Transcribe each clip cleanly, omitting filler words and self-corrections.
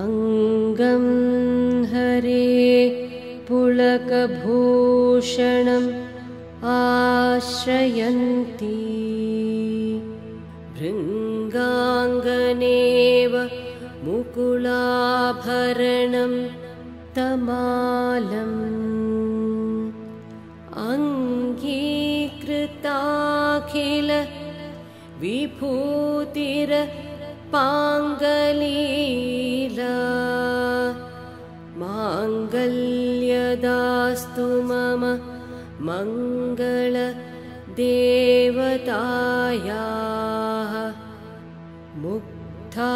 अंगं हरे पुलकभूषणम् आश्रयन्ति भृङ्गाङ्गनेव मुकुलाभरणं तमालम् अंगीकृताखिल विभूतिर पांगलीला मांगल्यदास्तु मम मंगल देवतायाः मुक्ता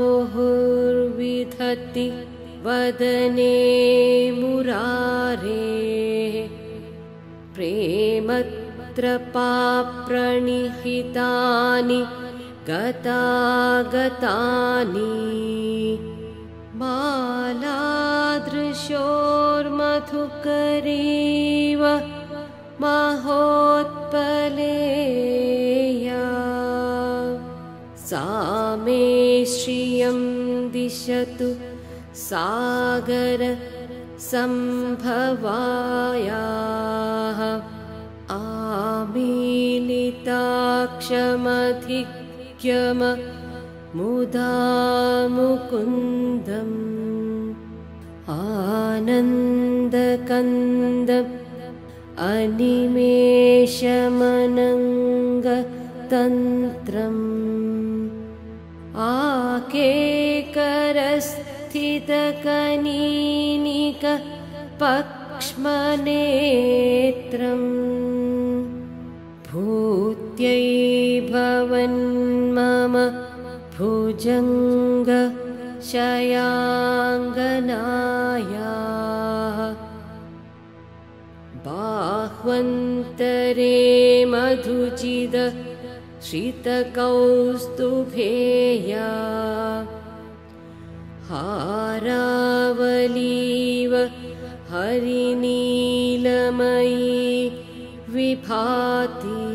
मुहुर्विधति वदने मुरारे प्रेमत्रपाप्रणिहितानि गतागतानि मालादृशोर्मधुकरीव महोत्पलेया सा मे श्रियं दिशतु सागर संभवायाः आमीलिताक्षमधिक्यम मुदा मुकुन्दम् आनन्दकन्दम् अनिमेषमनङ्गतन्त्रम् आकेकरस्थितकनीनिक पक्ष्मनेत्रम् भूत्यै भवन्मम भुजङ्ग शयाङ्गनायाः बाह्वन्तरे मधुचिद श्रितकौस्तुभेया हारावलीव हरिनीलमयी विभाति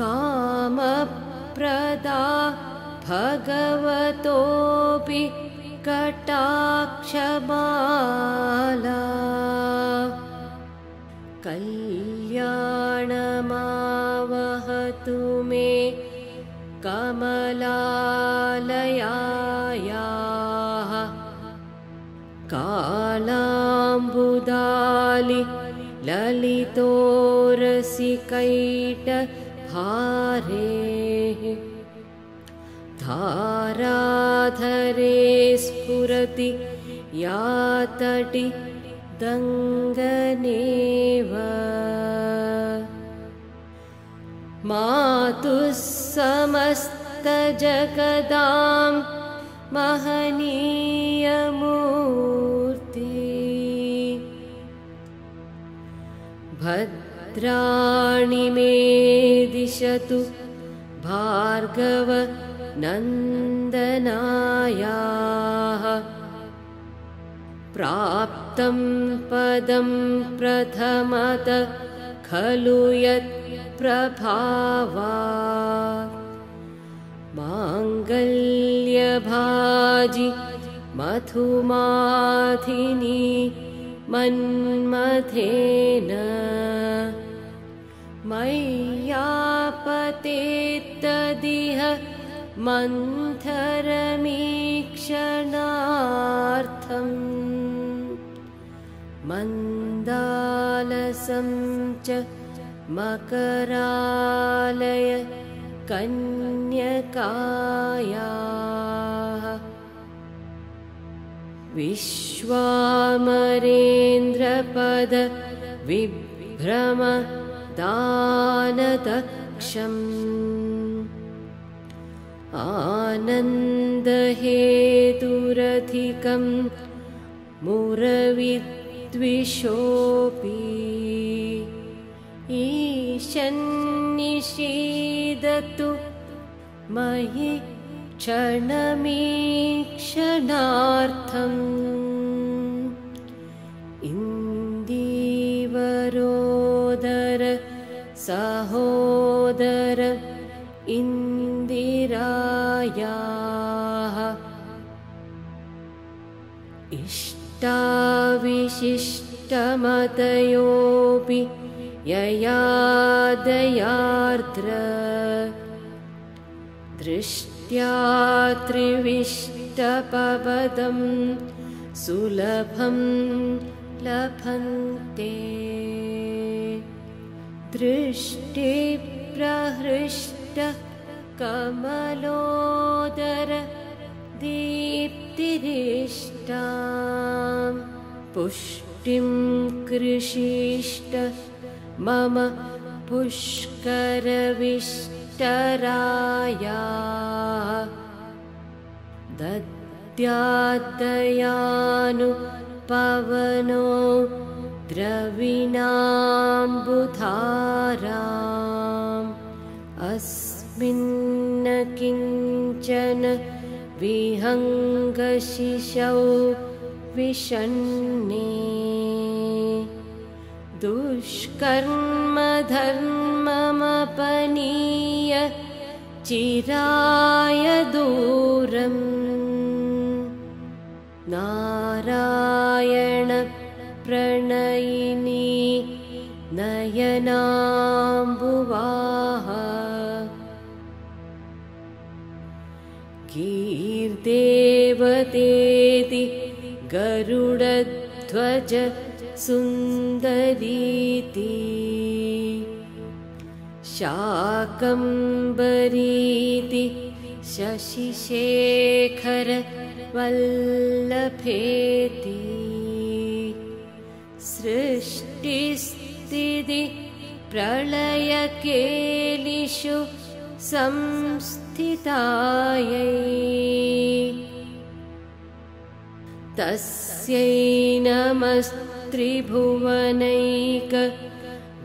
कामप्रदा भगवतोऽपि कटाक्षमाला कल्याणमावहतु मे कमलालयायाः कालाम्बुदालि ललितोरसिकैटभारेः धाराधरे स्फुरति या तटिदङ्गनेव मातुः समस्तजगदां महनीयमूर्ति भद्राणि मे दिशतु भार्गव नन्दनायाः प्राप्तं पदं प्रथमत खलु यत् प्रभावात् माङ्गल्यभाजि मधुमाधिनि मन्मथेन मय्यापतेत्तदिह मन्थरमीक्षणार्थम् मन्दालसं च मकरालय कन्यकायाः विश्वामरेन्द्रपद विभ्रम दानदक्षम् आनन्दहेतुरधिकं मुरविद्विषोऽपि ईशन्निषीदतु मयि क्षणमीक्षणार्थम् इन्दीवरोदर सहोदर इन्दिरायाः विशिष्टमतयोऽपि यया दयार्द्र दृष्ट्या त्रिविष्टपदं सुलभं लभन्ते दृष्टि प्रहृष्ट कमलोदर दीप्तिरिष्टा पुष्टिं कृषिष्ट मम पुष्करविष्टराया दद्यादयानुपवनो द्रविणाम्बुधाराम् अस्मिन् किञ्चन विहङ्गशिशौ विषण्णे दुष्कर्म धर्ममपनीय चिराय दूरम् नारायण प्रणयिनी नयनाम्बुवाः कीर्देवतेति गरुडध्वज सुन्दरीति शाकम्बरीति शशिशेखर वल्लभेति सृष्टिस्थिति प्रलयकेलिषु संस्थितायै तस्यै नमस्त्रिभुवनैक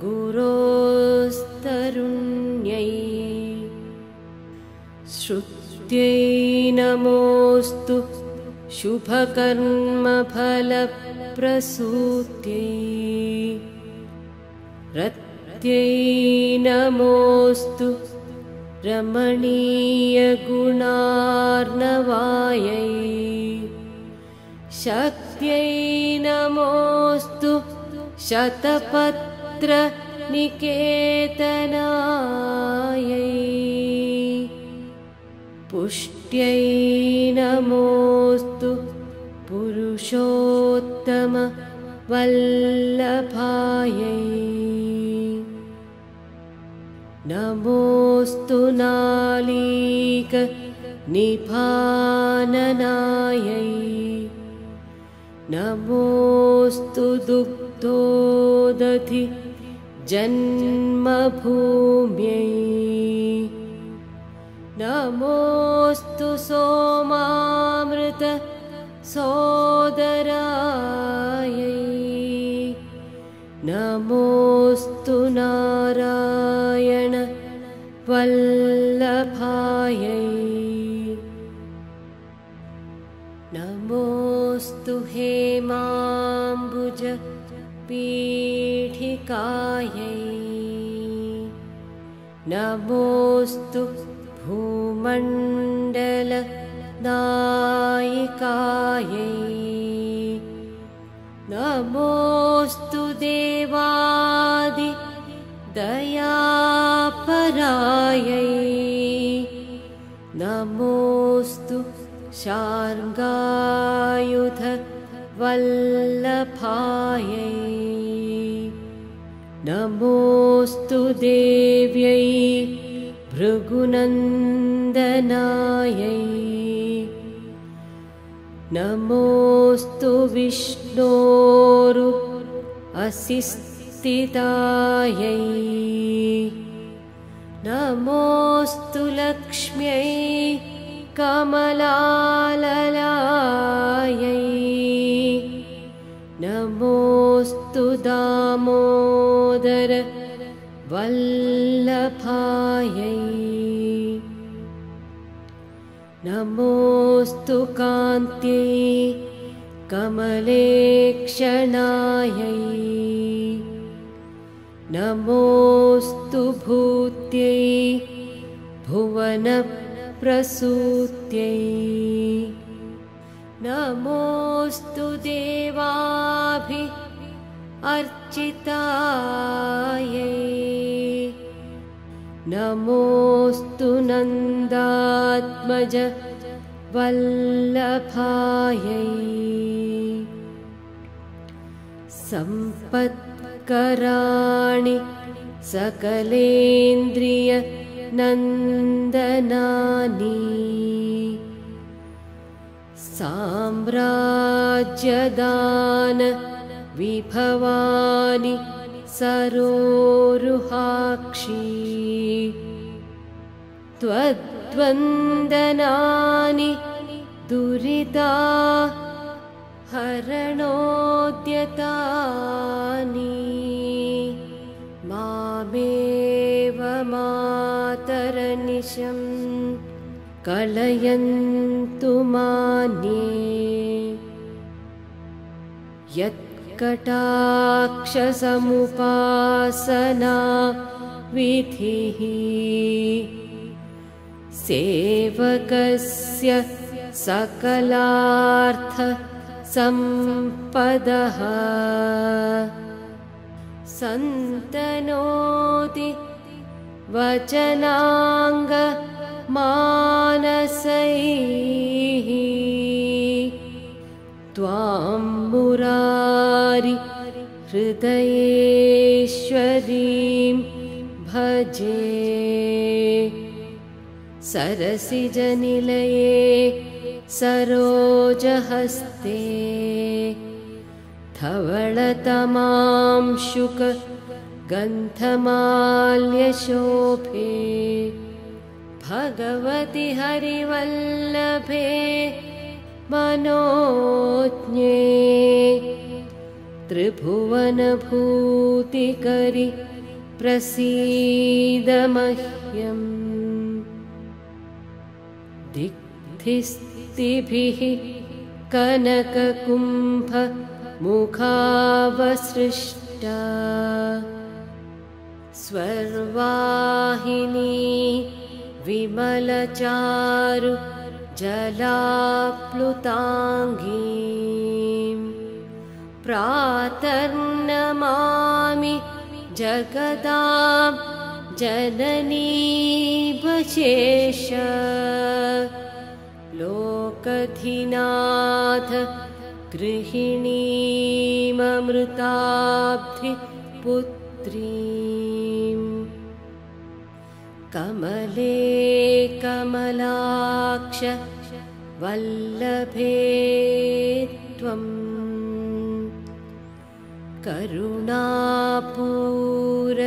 गुरोस्तरुण्यै श्रुत्यै नमोऽस्तु शुभकर्मफलप्रसूत्यै रत्यै नमोऽस्तु रमणीयगुणार्णवायै शक्त्यै नमोऽस्तु शतपत्रनिकेतनायै पुष्ट्यै नमोऽस्तु पुरुषोत्तमवल्लभायै नमोऽस्तु नालीकनिभाननायै नमोऽस्तु दुग्धोदधि जन्मभूम्यै नमोऽस्तु सोमामृत सोदरायै नमोऽस्तु नारायण वल्लभायै नमोऽस्तु हेमाम्बुज पीठिकायै नमोऽस्तु भूमण्डल नायिकायै नमोऽस्तु देवादि दयापरायै नमोऽस्तु शार्ङ्गायुध वल्लभायै नमोऽस्तु देव्यै भृगुनन्दनायै नमोऽस्तु विष्णोरु असिस्थितायै नमोऽस्तु लक्ष्म्यै कमलाललायै नमोऽस्तु दामोदर वल्लभायै नमोऽस्तु कान्त्यै कमलेक्षणायै नमोऽस्तु भूत्यै भुवन प्रसूत्यै नमोस्तु देवाभि अर्चिताये, नमोस्तु नन्दात्मज वल्लभाये, सम्पत्कराणि सकलेन्द्रिय नन्दनानि, साम्राज्यदान विभवानि सरोरुहाक्षी, त्वद्वन्दनानि दुरिता हरणोद्यतानि, मामेव मातरनिशं कलयन्तु मान्ये, यत्कटाक्षसमुपासना विधिः सेवकस्य सकलार्थ सम्पदः, सन्तनोति वचनाङ्ग मानसैः, त्वां मुरारि हृदयेश्वरीं भजे, सरसिजनिलये सरोजहस्ते धवलतमां शुक गन्धमाल्यशोभे, भगवति हरिवल्लभे मनोज्ञे, त्रिभुवनभूतिकरि प्रसीद मह्यं, दिग्धिस्थिभिः कनककुम्भ मुखावसृष्टा, स्वर्वाहिनी विमलचारु जलाप्लुताङ्गीं, प्रातर्नमामि जगदां जननीवशेष, लोकधिनाथ गृहिणीमृताब्धिपुत्रीं, कमले कमलाक्ष वल्लभे त्वं, करुणापूर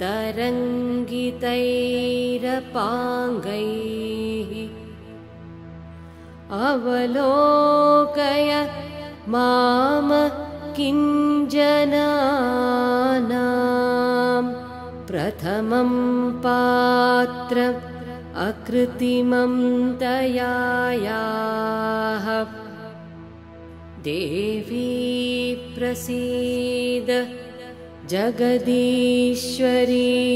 तरङ्गितैरपाङ्गैः अवलोकय माम किञ्जनानां, प्रथमं पात्रम् अकृतिमं दयायाः, देवी प्रसीद जगदीश्वरी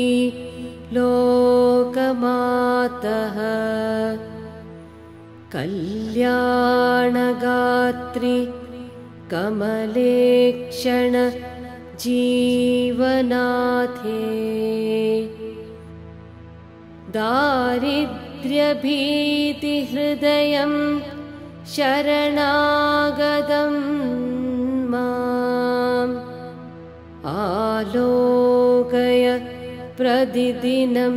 लोकमातः, कल्याणगात्री कमलेक्षण जीवनाथे, दारिद्र्यभीतिहृदयं शरणागतं माम्, आलोकय प्रतिदिनं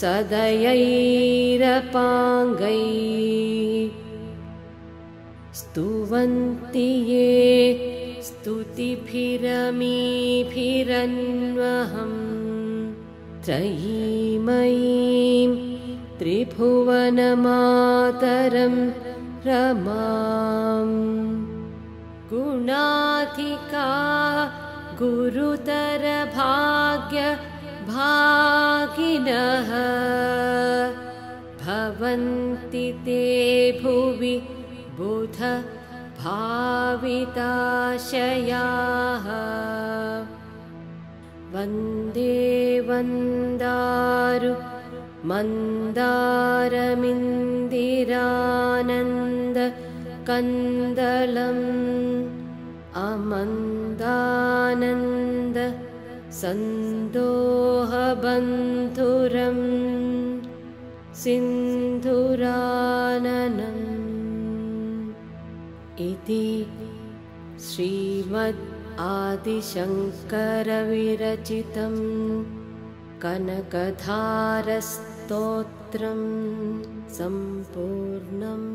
सदयैरपाङ्गैः, स्तुवन्ति ये स्तुतिभिरमीभिरन्वहं, त्रयीमयीं त्रिभुवनमातरं रमां, गुणाधिका गुरुतरभाग्यभागिनः भवन्ति ते भुवि बुध भाविताशयाः, वन्दे वन्दारु मन्दारमिन्दिरानन्द कन्दलं अमन्दानन्द सन्दोहबन्धुरं सिन्धुराननं इति श्रीमद् आदिशङ्करविरचितं कनकधारस्तोत्रं सम्पूर्णम्।